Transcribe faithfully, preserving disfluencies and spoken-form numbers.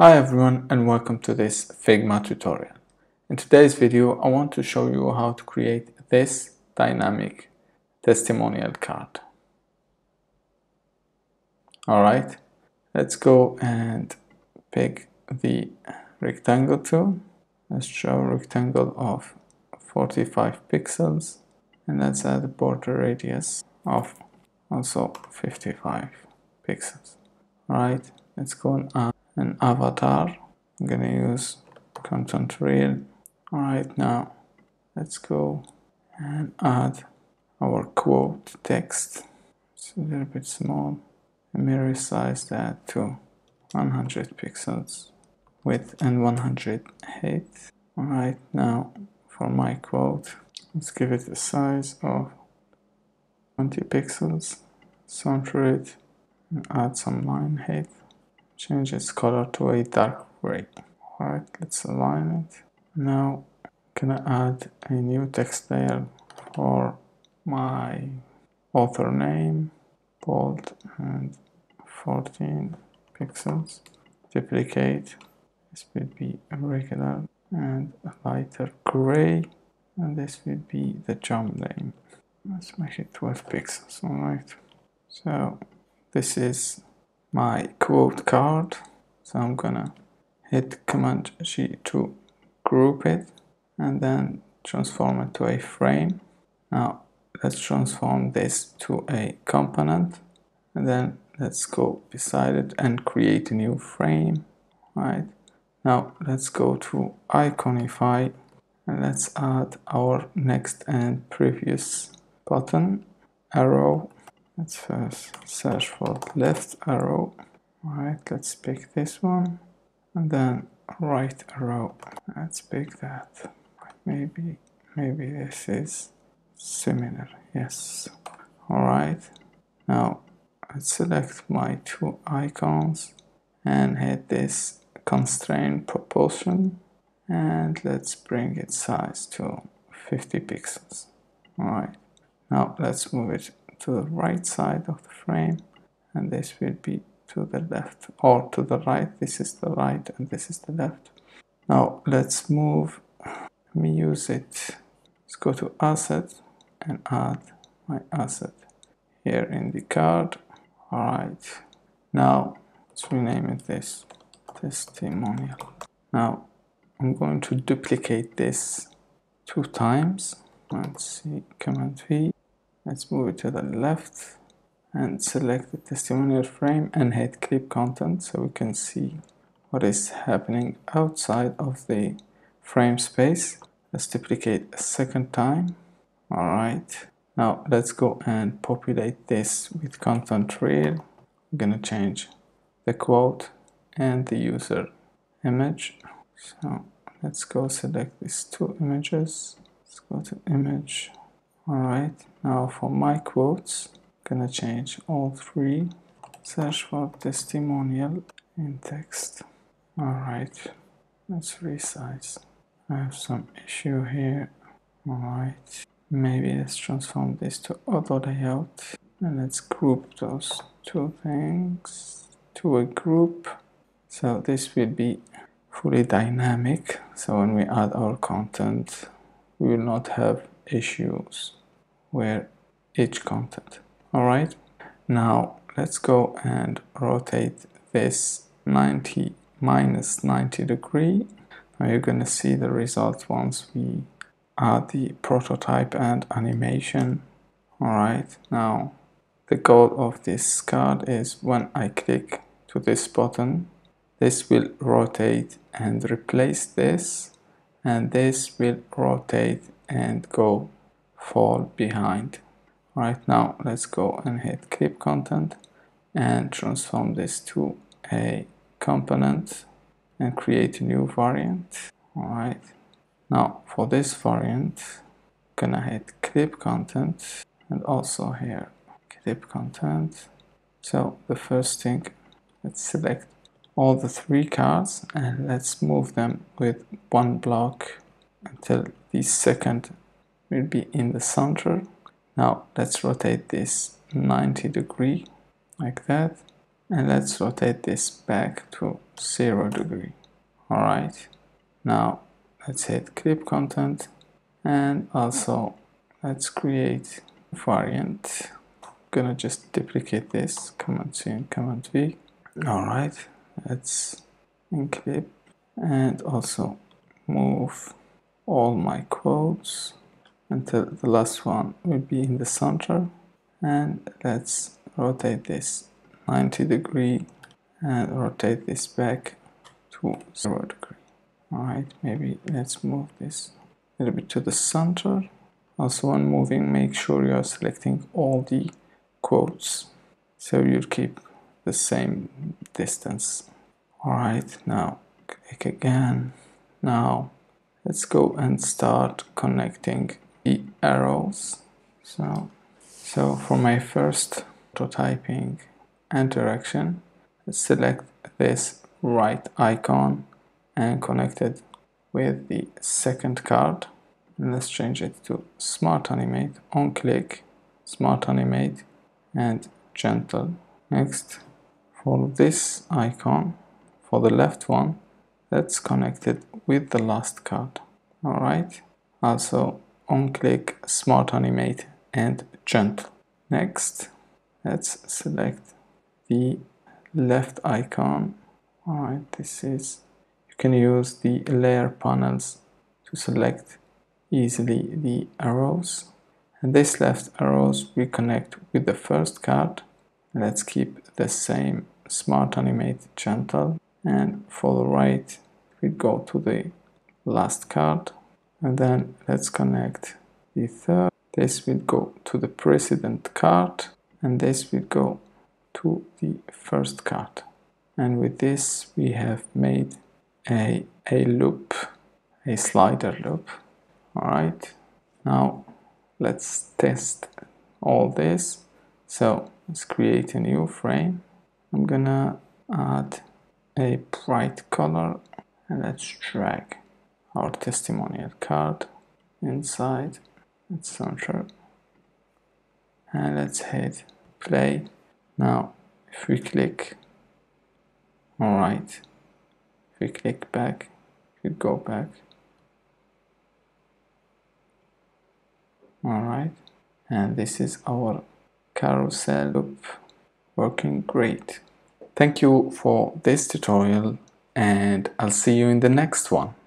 Hi everyone and welcome to this Figma tutorial. In today's video I want to show you how to create this dynamic testimonial card. Alright, let's go and pick the rectangle tool. Let's show a rectangle of forty-five pixels and let's add a border radius of also fifty-five pixels. Alright, let's go and add an avatar. I'm gonna use content reel. All right, now let's go and add our quote text. It's a little bit small. Let me resize that to one hundred pixels width and one hundred height. All right, now for my quote, let's give it a size of twenty pixels. Center it and add some line height. Change its color to a dark gray. Alright, let's align it. Now I'm gonna add a new text layer for my author name, bold and fourteen pixels. Duplicate, this will be regular and a lighter gray, and this will be the jump name. Let's make it twelve pixels. Alright, so this is my quote card. So I'm gonna hit Command G to group it and then transform it to a frame. Now let's transform this to a component and then let's go beside it and create a new frame. All right, now let's go to Iconify and let's add our next and previous button arrow. Let's first search for left arrow. Alright, let's pick this one. And then right arrow. Let's pick that. Maybe, maybe this is similar. Yes. Alright. Now, let's select my two icons and hit this constraint proportion. And let's bring its size to fifty pixels. Alright. Now, let's move it to the right side of the frame, and this will be to the left or to the right. This is the right and this is the left. Now let's move, let me use it. Let's go to asset and add my asset here in the card. All right, now let's rename it this testimonial. Now I'm going to duplicate this two times. Let's see, Command V. Let's move it to the left and select the testimonial frame and hit clip content so we can see what is happening outside of the frame space. Let's duplicate a second time. Alright, now let's go and populate this with content reel. I'm gonna change the quote and the user image. So let's go select these two images. Let's go to image. Alright, now for my quotes, I'm gonna change all three. Search for testimonial in text. Alright, let's resize. I have some issue here. Alright, maybe let's transform this to auto layout. And let's group those two things to a group. So this will be fully dynamic. So when we add our content, we will not have issues where each content. All right, now let's go and rotate this ninety minus ninety degree. Now you're going to see the result once we add the prototype and animation. All right, now the goal of this card is when I click to this button, this will rotate and replace this, and this will rotate and go fall behind. Right now let's go and hit clip content and transform this to a component and create a new variant. Alright, now for this variant I'm gonna hit clip content and also here clip content. So the first thing, let's select all the three cards and let's move them with one block until the second will be in the center. Now let's rotate this ninety degree like that and let's rotate this back to zero degree. All right, now let's hit clip content, and also let's create a variant. I'm gonna just duplicate this, command C and command V. All right, let's in clip and also move all my quotes until the last one will be in the center, and let's rotate this ninety degree and rotate this back to zero degree. All right, maybe let's move this a little bit to the center. Also, when moving, make sure you are selecting all the quotes so you'll keep the same distance. All right, now click again. Now let's go and start connecting the arrows. So, so for my first prototyping interaction, let's select this right icon and connect it with the second card. And let's change it to Smart Animate, on click, Smart Animate, and Gentle. Next, for this icon, for the left one, let's connect it with the last card. All right, also on click, Smart Animate, and Gentle. Next, let's select the left icon. All right, this is, you can use the layer panels to select easily the arrows, and this left arrows we connect with the first card. Let's keep the same Smart Animate, Gentle, and for the right we go to the last card, and then let's connect the third. This will go to the precedent card, and this will go to the first card, and with this we have made a a loop, a slider loop. Alright, now let's test all this. So let's create a new frame. I'm gonna add a bright color, and let's drag our testimonial card inside. Let's center and let's hit play. Now if we click, alright, if we click back, we go back. Alright, and this is our carousel loop working great. Thank you for this tutorial, and I'll see you in the next one.